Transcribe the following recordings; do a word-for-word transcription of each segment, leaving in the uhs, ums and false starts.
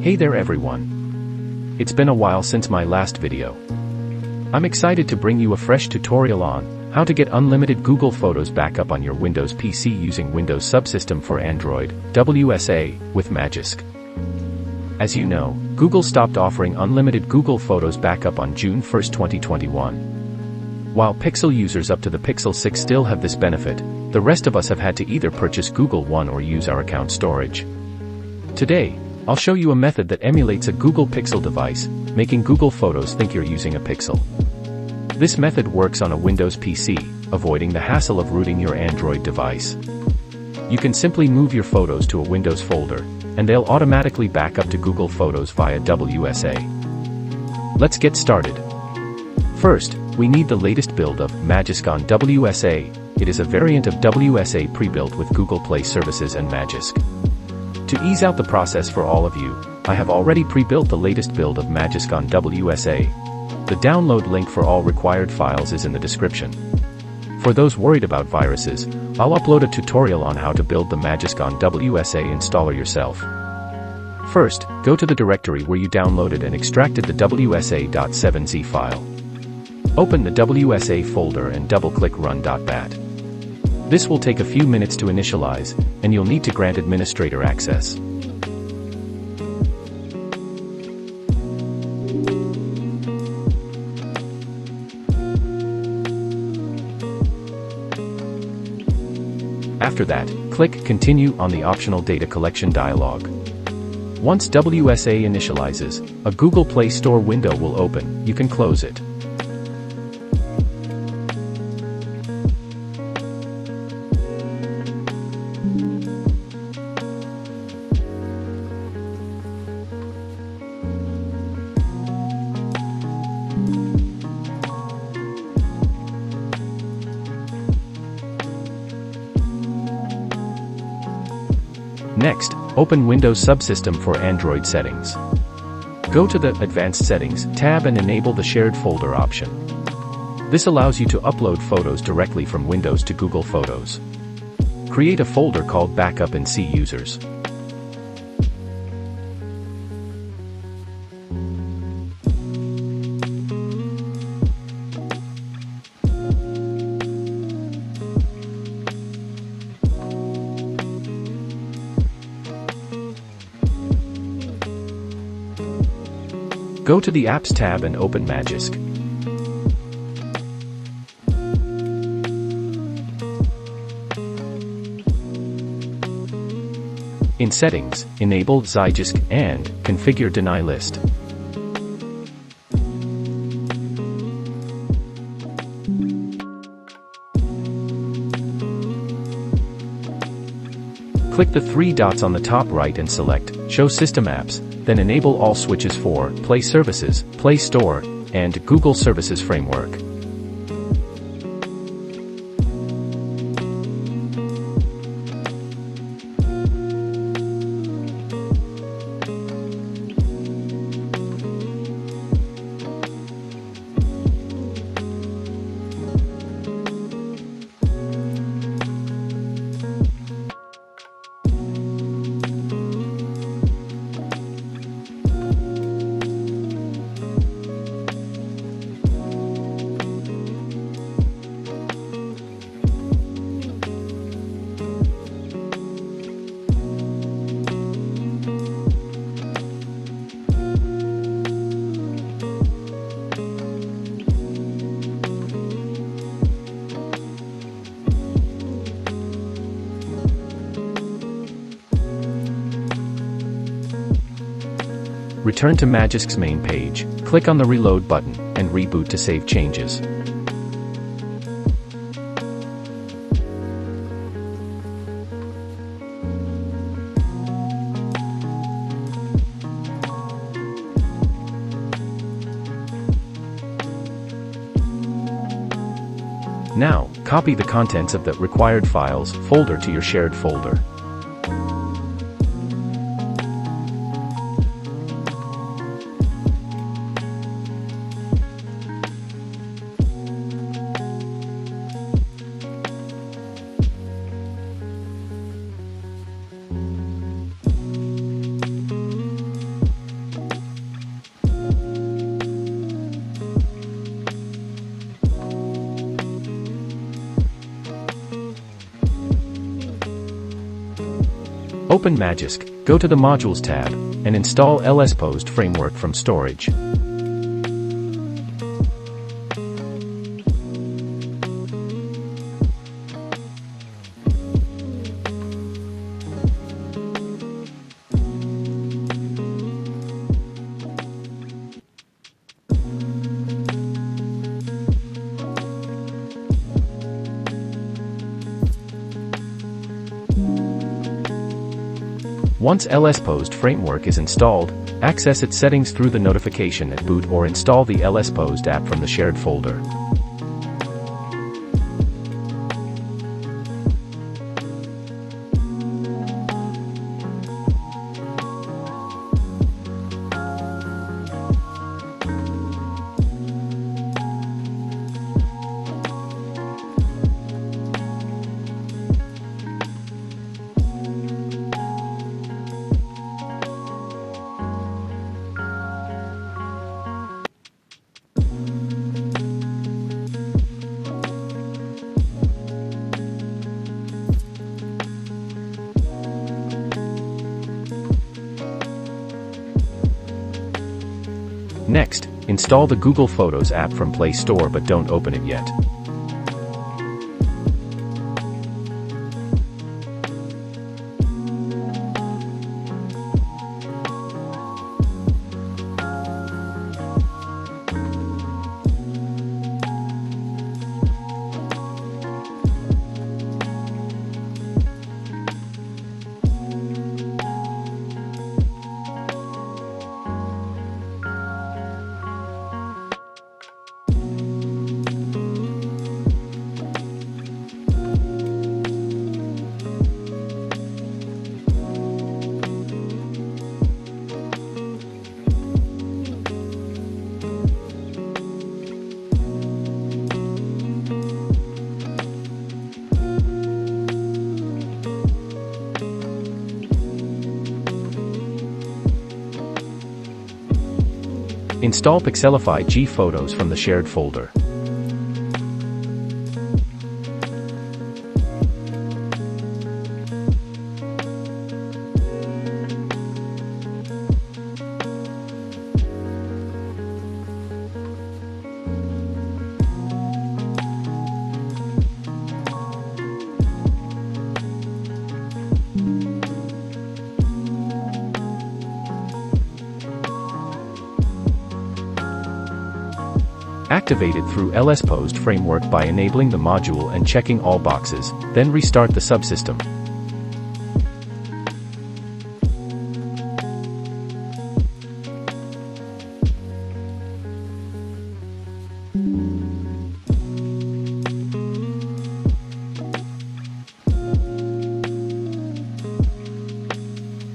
Hey there everyone! It's been a while since my last video. I'm excited to bring you a fresh tutorial on how to get unlimited Google Photos backup on your Windows P C using Windows Subsystem for Android, W S A, with Magisk. As you know, Google stopped offering unlimited Google Photos backup on June first twenty twenty-one. While Pixel users up to the Pixel six still have this benefit, the rest of us have had to either purchase Google One or use our account storage. Today, I'll show you a method that emulates a Google Pixel device, making Google Photos think you're using a Pixel. This method works on a Windows P C, avoiding the hassle of rooting your Android device. You can simply move your photos to a Windows folder, and they'll automatically back up to Google Photos via W S A. Let's get started. First, we need the latest build of Magisk on W S A. It is a variant of W S A pre-built with Google Play Services and Magisk. To ease out the process for all of you, I have already pre-built the latest build of Magisk on W S A. The download link for all required files is in the description. For those worried about viruses, I'll upload a tutorial on how to build the Magisk on W S A installer yourself. First, go to the directory where you downloaded and extracted the W S A dot seven Z file. Open the W S A folder and double-click run dot bat. This will take a few minutes to initialize, and you'll need to grant administrator access. After that, click Continue on the optional data collection dialog. Once W S A initializes, a Google Play Store window will open. You can close it. Next, open Windows Subsystem for Android Settings. Go to the Advanced Settings tab and enable the Shared Folder option. This allows you to upload photos directly from Windows to Google Photos. Create a folder called Backup and C Users. Go to the Apps tab and open Magisk. In Settings, enable Zygisk and Configure Deny List. Click the three dots on the top right and select Show System Apps, then enable all switches for Play Services, Play Store, and Google Services Framework. Return to Magisk's main page, click on the Reload button, and reboot to save changes. Now, copy the contents of the required files folder to your shared folder. Open Magisk, go to the Modules tab, and install LSposed framework from storage. Once LSposed framework is installed, access its settings through the notification at boot or install the LSposed app from the shared folder. Next, install the Google Photos app from Play Store, but don't open it yet. Install Pixelify G Photos from the shared folder. Activated through LSposed framework by enabling the module and checking all boxes, then restart the subsystem.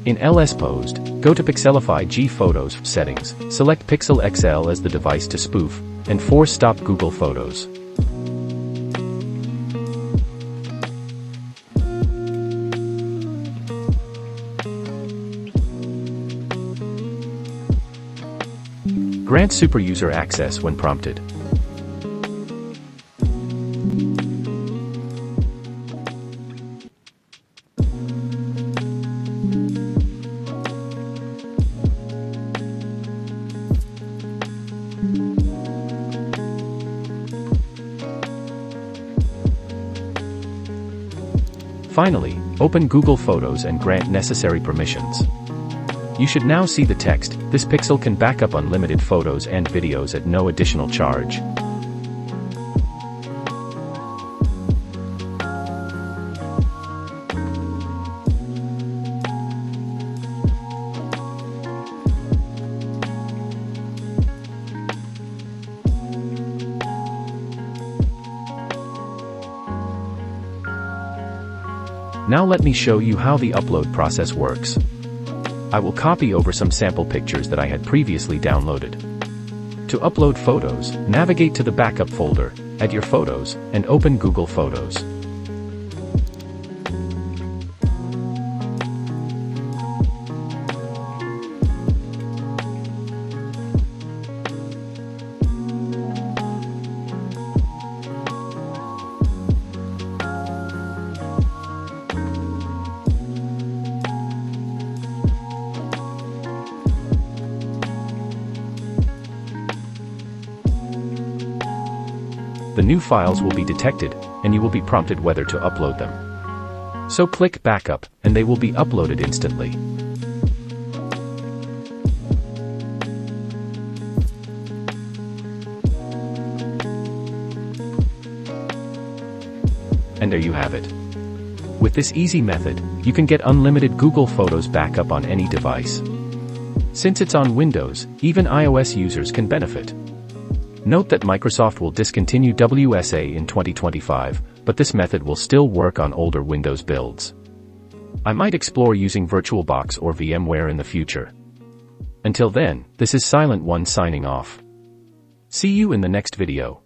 In LSposed, go to Pixelify G Photos settings, select Pixel X L as the device to spoof, and force stop Google Photos. Grant superuser access when prompted. Finally, open Google Photos and grant necessary permissions. You should now see the text, "This Pixel can back up unlimited photos and videos at no additional charge." Now let me show you how the upload process works. I will copy over some sample pictures that I had previously downloaded. To upload photos, navigate to the backup folder, add your photos, and open Google Photos. the new files will be detected, and you will be prompted whether to upload them. So click Backup, and they will be uploaded instantly. And there you have it. With this easy method, you can get unlimited Google Photos backup on any device. Since it's on Windows, even iOS users can benefit. Note that Microsoft will discontinue W S A in twenty twenty-five, but this method will still work on older Windows builds. I might explore using VirtualBox or VMware in the future. Until then, this is Silent One signing off. See you in the next video.